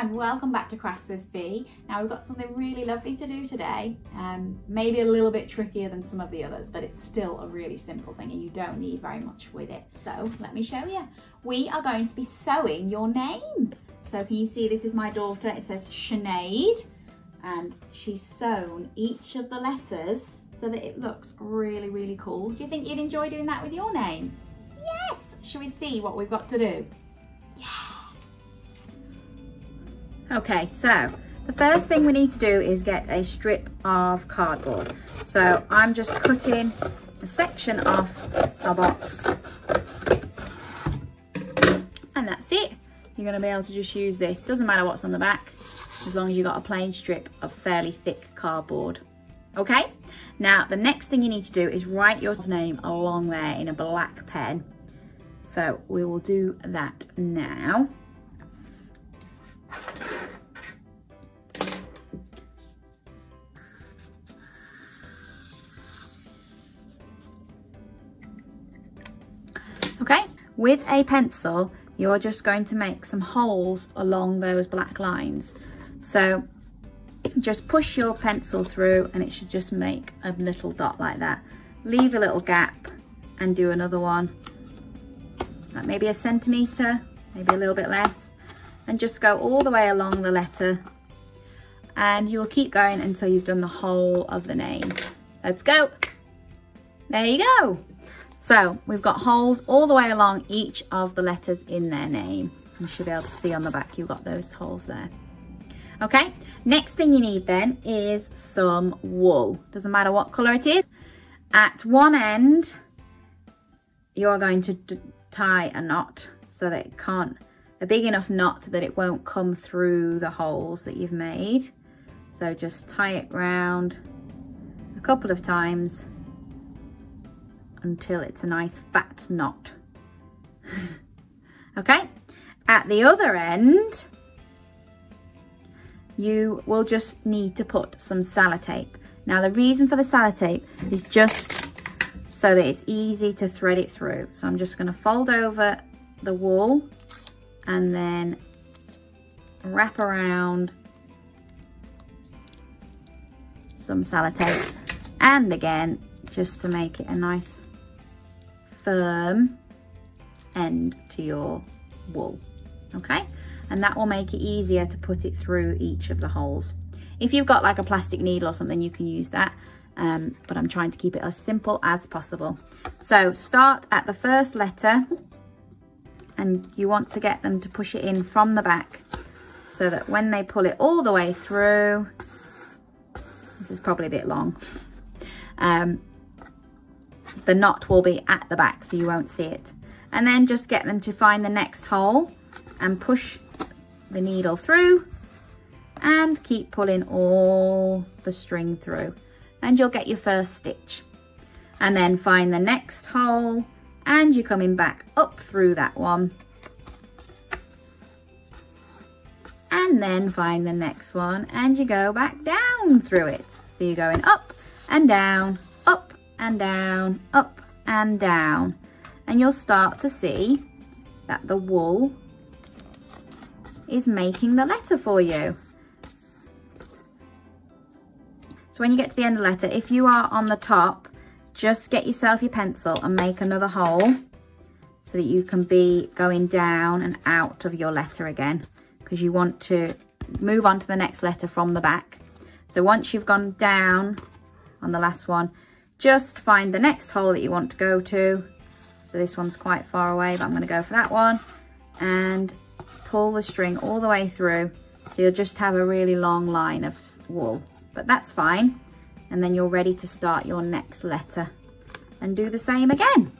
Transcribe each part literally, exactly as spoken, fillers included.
and welcome back to Crafts with Fee. Now we've got something really lovely to do today, um, maybe a little bit trickier than some of the others, but it's still a really simple thing and you don't need very much with it. So let me show you. We are going to be sewing your name. So can you see, this is my daughter, it says Sinead, and she's sewn each of the letters so that it looks really, really cool. Do you think you'd enjoy doing that with your name? Yes! Shall we see what we've got to do? Okay, so the first thing we need to do is get a strip of cardboard. So I'm just cutting a section off a box. And that's it. You're gonna be able to just use this. Doesn't matter what's on the back, as long as you've got a plain strip of fairly thick cardboard. Okay, now the next thing you need to do is write your name along there in a black pen. So we will do that now. Okay, with a pencil, you're just going to make some holes along those black lines. So just push your pencil through and it should just make a little dot like that. Leave a little gap and do another one, like maybe a centimetre, maybe a little bit less, and just go all the way along the letter, and you will keep going until you've done the whole of the name. Let's go. There you go. So we've got holes all the way along each of the letters in their name. You should be able to see on the back you've got those holes there. Okay, next thing you need then is some wool. Doesn't matter what colour it is. At one end, you're going to tie a knot so that it can't, a big enough knot that it won't come through the holes that you've made. So just tie it round a couple of times until it's a nice fat knot. Okay, at the other end, you will just need to put some sellotape. Now the reason for the sellotape is just so that it's easy to thread it through. So I'm just gonna fold over the wool and then wrap around some sellotape, and again, just to make it a nice firm end to your wool, okay? And that will make it easier to put it through each of the holes. If you've got like a plastic needle or something, you can use that, um, but I'm trying to keep it as simple as possible. So start at the first letter, and you want to get them to push it in from the back so that when they pull it all the way through, this is probably a bit long, um, the knot will be at the back so you won't see it. And then just get them to find the next hole and push the needle through and keep pulling all the string through, and you'll get your first stitch. And then find the next hole and you're coming back up through that one, and then find the next one and you go back down through it. So you're going up and down, up and down, up and down, and you'll start to see that the wool is making the letter for you. So when you get to the end of the letter, if you are on the top, just get yourself your pencil and make another hole so that you can be going down and out of your letter again, because you want to move on to the next letter from the back. So once you've gone down on the last one, just find the next hole that you want to go to. So this one's quite far away, but I'm going to go for that one, and pull the string all the way through, so you'll just have a really long line of wool, but that's fine. And then you're ready to start your next letter and do the same again.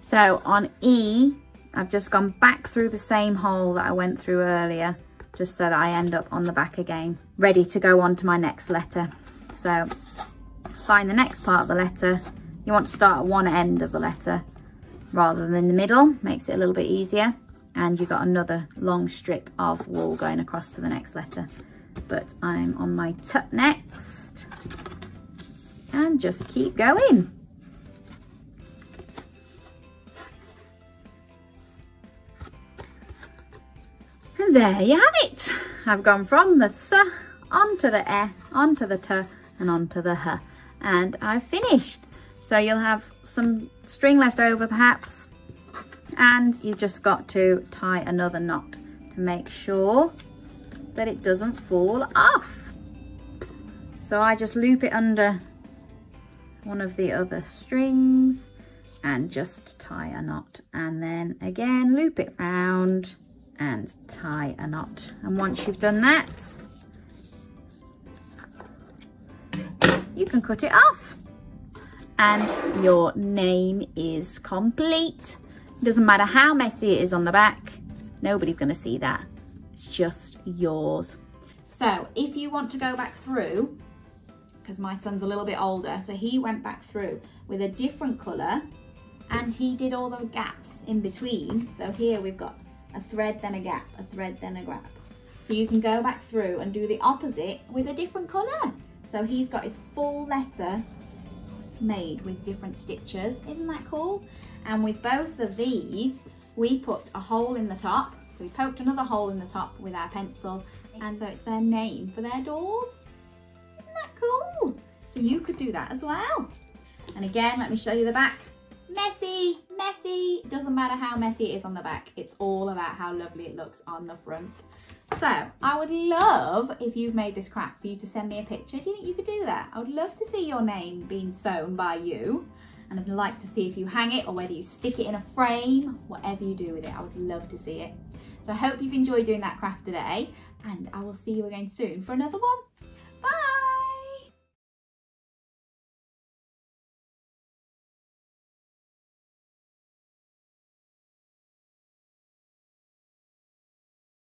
So on E, I've just gone back through the same hole that I went through earlier, just so that I end up on the back again, ready to go on to my next letter. So find the next part of the letter. You want to start at one end of the letter rather than the middle, makes it a little bit easier. And you've got another long strip of wool going across to the next letter. But I'm on my tut next. and just keep going. And there you have it. I've gone from the S onto the E, onto the T and onto the H, and I've finished. So you'll have some string left over perhaps, and you've just got to tie another knot to make sure that it doesn't fall off. So I just loop it under one of the other strings and just tie a knot, and then again loop it round and tie a knot. And once you've done that, you can cut it off and your name is complete. It doesn't matter how messy it is on the back, nobody's going to see that. It's just yours. So if you want to go back through, because my son's a little bit older, so he went back through with a different colour and he did all the gaps in between. So here we've got a thread, then a gap, a thread, then a gap. So you can go back through and do the opposite with a different colour. So he's got his full letter made with different stitches. Isn't that cool? And with both of these, we put a hole in the top. So we poked another hole in the top with our pencil, and so it's their name for their doors. Isn't that cool? So you could do that as well. And again, let me show you the back. Messy, messy. Doesn't matter how messy it is on the back. It's all about how lovely it looks on the front. So I would love, if you've made this craft, for you to send me a picture. Do you think you could do that? I would love to see your name being sewn by you. And I'd like to see if you hang it or whether you stick it in a frame, whatever you do with it, I would love to see it. So I hope you've enjoyed doing that craft today, and I will see you again soon for another one.